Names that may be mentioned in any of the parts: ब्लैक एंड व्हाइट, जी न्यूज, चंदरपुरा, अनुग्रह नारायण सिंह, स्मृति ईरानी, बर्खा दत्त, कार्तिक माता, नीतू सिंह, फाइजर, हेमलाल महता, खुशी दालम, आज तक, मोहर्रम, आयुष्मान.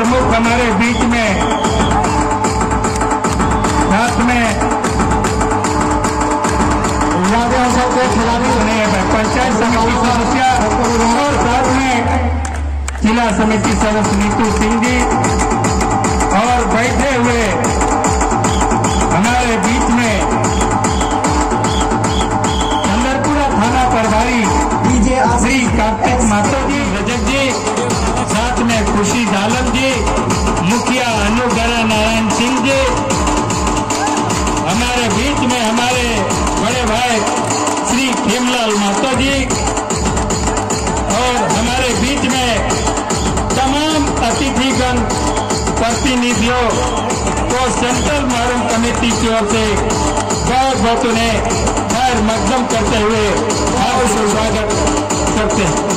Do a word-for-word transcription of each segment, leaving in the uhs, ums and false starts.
प्रमुख हमारे बीच में साथ में पंचायत समिति सदस्य और साथ में जिला समिति सदस्य नीतू सिंह जी और बैठे हुए हमारे बीच में चंदरपुरा थाना प्रभारी श्री कार्तिक माता जी, रजक जी, साथ में खुशी दालम जी, मुखिया अनुग्रह नारायण सिंह जी हमारे बीच में, हमारे बड़े भाई श्री हेमलाल महता जी और हमारे बीच में तमाम अतिथिगण प्रतिनिधियों को सेंट्रल मोहर्रम कमेटी की ओर से बहुत बहुत उन्हें खैर मकदम करते हुए हार्दिक स्वागत करते हैं।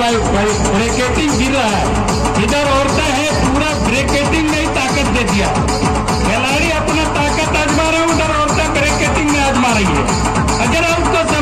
भाई भाई ब्रेकेटिंग गिर रहा है, इधर औरतें हैं, पूरा ब्रेकेटिंग में ही ताकत दे दिया। खिलाड़ी अपना ताकत आजमा रहे हैं, उधर औरतें ब्रेकेटिंग में आजमा रही है। अगर आपको